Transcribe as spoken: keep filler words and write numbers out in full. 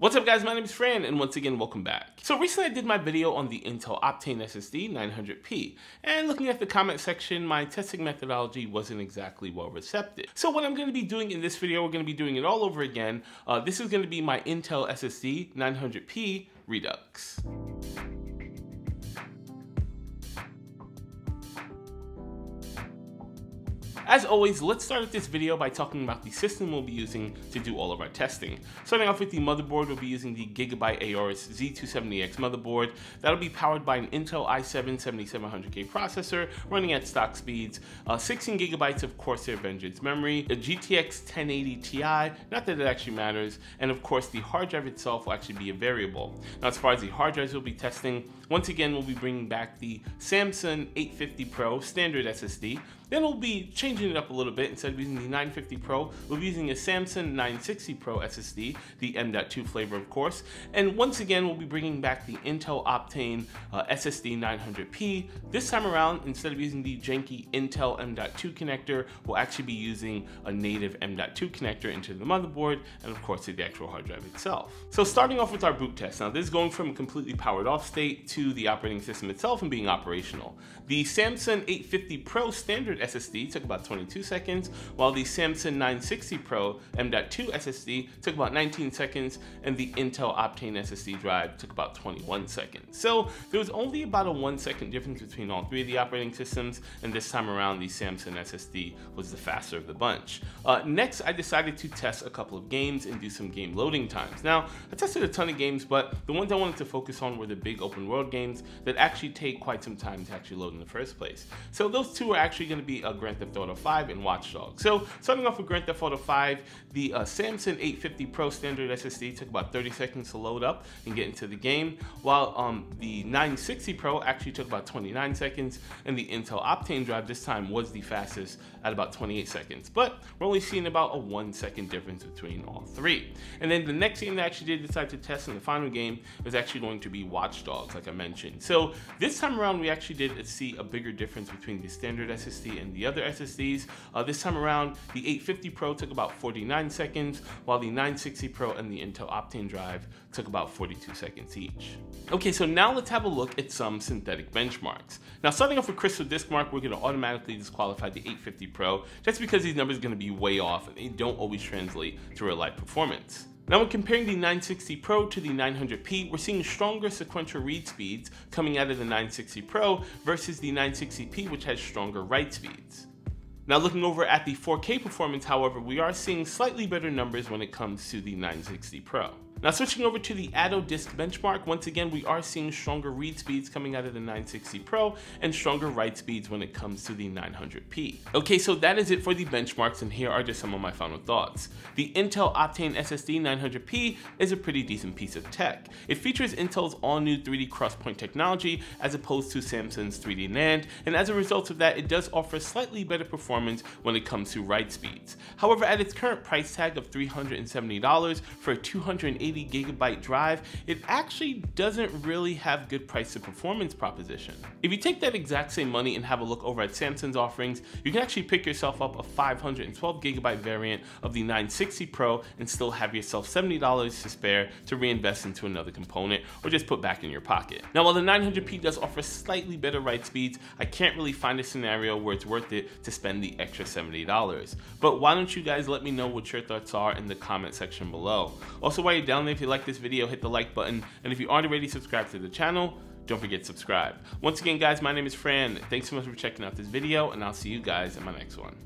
What's up guys, my name is Fran and once again welcome back. So recently I did my video on the Intel Optane S S D nine hundred P, and looking at the comment section, my testing methodology wasn't exactly well received. So what I'm going to be doing in this video, we're going to be doing it all over again. Uh, this is going to be my Intel S S D nine hundred P Redux. As always, let's start at this video by talking about the system we'll be using to do all of our testing. Starting off with the motherboard, we'll be using the Gigabyte Aorus Z two seventy X motherboard. That'll be powered by an Intel i seven seventy-seven hundred K processor running at stock speeds, uh, sixteen gigabytes of Corsair Vengeance memory, a G T X ten eighty T I, not that it actually matters, and of course the hard drive itself will actually be a variable. Now as far as the hard drives we'll be testing, once again we'll be bringing back the Samsung eight fifty Pro standard S S D. Then we'll be changing it up a little bit. Instead of using the nine fifty Pro, we'll be using a Samsung nine sixty Pro S S D, the M dot two flavor of course, and once again we'll be bringing back the Intel Optane uh, S S D nine hundred P. This time around, instead of using the janky Intel M dot two connector, we'll actually be using a native M dot two connector into the motherboard and of course to the actual hard drive itself. So starting off with our boot test, now this is going from a completely powered off state to the operating system itself and being operational. The Samsung eight fifty Pro standard S S D took about twenty-two seconds, while the Samsung nine sixty Pro M dot two S S D took about nineteen seconds, and the Intel Optane S S D drive took about twenty-one seconds. So there was only about a one second difference between all three of the operating systems, and this time around the Samsung S S D was the faster of the bunch. Uh, next, I decided to test a couple of games and do some game loading times. Now, I tested a ton of games, but the ones I wanted to focus on were the big open world games that actually take quite some time to actually load in the first place. So those two are actually going to be a Grand Theft Auto five and Watch Dogs. So starting off with Grand Theft Auto five, the uh, Samsung eight fifty Pro standard S S D took about thirty seconds to load up and get into the game, while um, the nine sixty Pro actually took about twenty-nine seconds, and the Intel Optane drive this time was the fastest at about twenty-eight seconds. But we're only seeing about a one second difference between all three. And then the next game that I actually did decide to test in the final game was actually going to be Watch Dogs, like I mentioned. So this time around we actually did see a bigger difference between the standard S S D and the other S S D. Uh, this time around, the eight fifty Pro took about forty-nine seconds, while the nine sixty Pro and the Intel Optane drive took about forty-two seconds each. Okay, so now let's have a look at some synthetic benchmarks. Now starting off with Crystal Disk Mark, we're going to automatically disqualify the eight fifty Pro just because these numbers are going to be way off and they don't always translate to real life performance. Now when comparing the nine sixty Pro to the nine hundred P, we're seeing stronger sequential read speeds coming out of the nine sixty Pro versus the nine sixty P, which has stronger write speeds. Now looking over at the four K performance, however, we are seeing slightly better numbers when it comes to the nine sixty Pro. Now switching over to the ATTO Disk benchmark, once again we are seeing stronger read speeds coming out of the nine sixty Pro and stronger write speeds when it comes to the nine hundred P. Okay, so that is it for the benchmarks, and here are just some of my final thoughts. The Intel Optane S S D nine hundred P is a pretty decent piece of tech. It features Intel's all-new three D Crosspoint technology as opposed to Samsung's three D NAND, and as a result of that it does offer slightly better performance when it comes to write speeds. However, at its current price tag of three hundred seventy dollars for a two hundred eighty gigabyte drive, it actually doesn't really have good price to performance proposition. If you take that exact same money and have a look over at Samsung's offerings, you can actually pick yourself up a five hundred twelve gigabyte variant of the nine sixty Pro and still have yourself seventy dollars to spare to reinvest into another component or just put back in your pocket. Now while the nine hundred P does offer slightly better write speeds, I can't really find a scenario where it's worth it to spend the extra seventy dollars. But why don't you guys let me know what your thoughts are in the comment section below. Also, while you're down there, if you like this video, hit the like button, and if you aren't already subscribed to the channel, don't forget to subscribe. Once again guys, my name is Fran, thanks so much for checking out this video, and I'll see you guys in my next one.